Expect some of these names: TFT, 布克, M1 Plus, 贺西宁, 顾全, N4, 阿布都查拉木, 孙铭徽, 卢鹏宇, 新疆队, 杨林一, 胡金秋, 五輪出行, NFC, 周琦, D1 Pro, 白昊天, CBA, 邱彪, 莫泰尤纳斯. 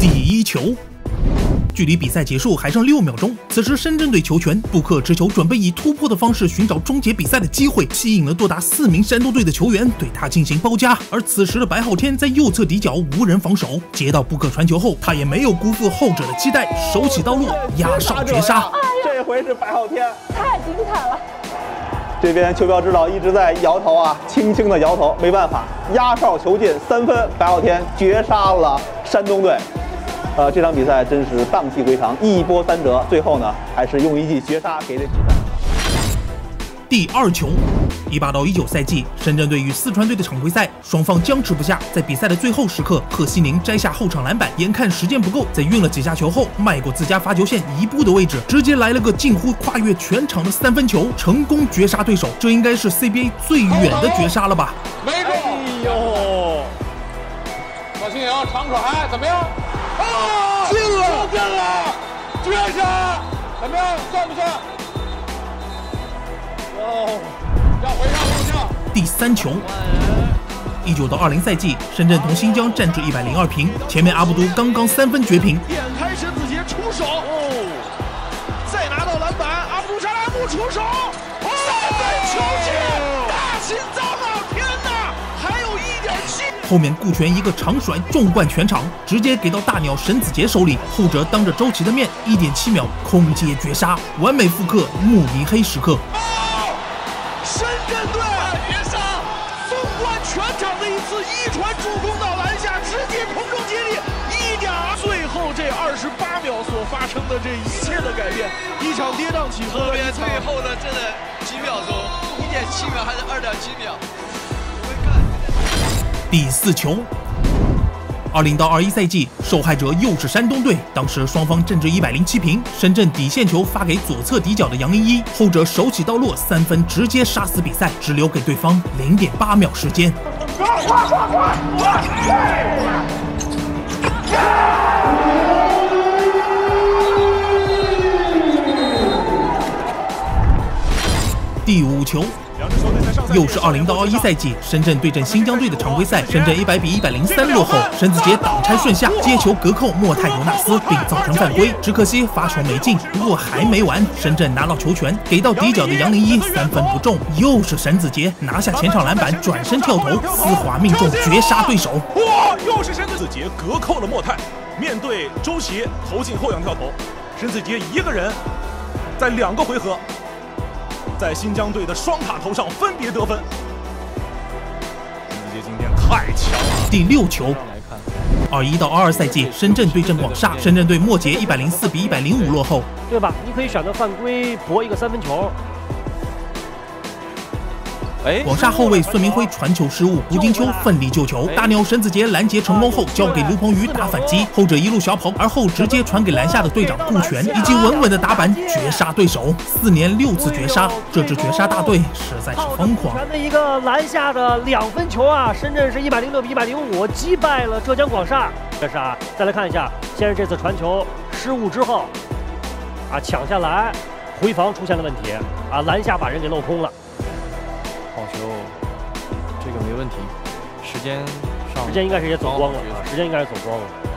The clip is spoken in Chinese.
第一球。距离比赛结束还剩6秒钟，此时深圳队球权布克持球准备以突破的方式寻找终结比赛的机会，吸引了多达4名山东队的球员对他进行包夹。而此时的白昊天在右侧底角无人防守，接到布克传球后，他也没有辜负后者的期待，手起刀落压哨绝杀。这回是白昊天，太精彩了！这边邱彪指导一直在摇头啊，轻轻的摇头，没办法，压哨球进3分，白昊天绝杀了山东队。 这场比赛真是荡气回肠，一波三折，最后呢，还是用一记绝杀给这比赛。第2球，18到19赛季，深圳队与四川队的常规赛，双方僵持不下，在比赛的最后时刻，贺西宁摘下后场篮板，眼看时间不够，在运了几下球后，迈过自家罚球线1步的位置，直接来了个近乎跨越全场的3分球，成功绝杀对手。这应该是 CBA 最远的绝杀了吧？没中！哎呦，老新颖长可还怎么样？ 啊！进了，进了，绝杀！怎么样，算不算？哦，让回上，让上。第3球。19到20赛季，深圳同新疆战至102平，前面阿布都刚刚3分绝平。点开沈子杰出手，再拿到篮板，阿布都查拉木出手，3分球进，大心脏啊！天哪，还有1点7。 后面顾全一个长甩纵贯全场，直接给到大鸟沈子杰手里，后者当着周琦的面1.7秒空接绝杀，完美复刻慕尼黑时刻。深圳队绝杀，纵观全场的一次一传助攻到篮下，直接空中接力1.2。最后这28秒所发生的这一切的改变，一场跌宕起伏的一场，最后的真的几秒钟，1.7秒还是2.7秒。 第4球。20到21赛季，受害者又是山东队。当时双方战至107平，深圳底线球发给左侧底角的杨林一，后者手起刀落3分，直接杀死比赛，只留给对方0.8秒时间。第5球。 又是20到21赛季，深圳对阵新疆队的常规赛，深圳100比103落后，沈子杰挡拆顺下，接球隔扣莫泰尤纳斯并造成犯规，只可惜罚球没进。不过还没完，深圳拿到球权，给到底角的杨林一3分不中，又是沈子杰拿下前场篮板，转身跳投丝滑命中，绝杀对手。哇，又是沈子杰隔扣了莫泰，面对周琦投进后仰跳投，沈子杰一个人在2个回合。 在新疆队的双塔头上分别得分，沈子杰今天太强了。第6球。21到22赛季，深圳对阵广厦，深圳队末节104比105落后，对吧？你可以选择犯规博一个3分球。广厦后卫孙铭徽传球失误，胡金秋奋力救球，大鸟沈子杰拦截成功后交给卢鹏宇打反击，后者一路小跑，而后直接传给篮下的队长顾全，以及稳稳的打板绝杀对手。4年6次绝杀，这支绝杀大队实在是疯狂。咱们一个篮下的2分球啊，深圳是106比105击败了浙江广厦绝杀。再来看一下，先是这次传球失误之后，啊抢下来，回防出现了问题啊，篮下把人给漏空了。 好球，这个没问题。时间应该是也走光了，时间应该是走光了。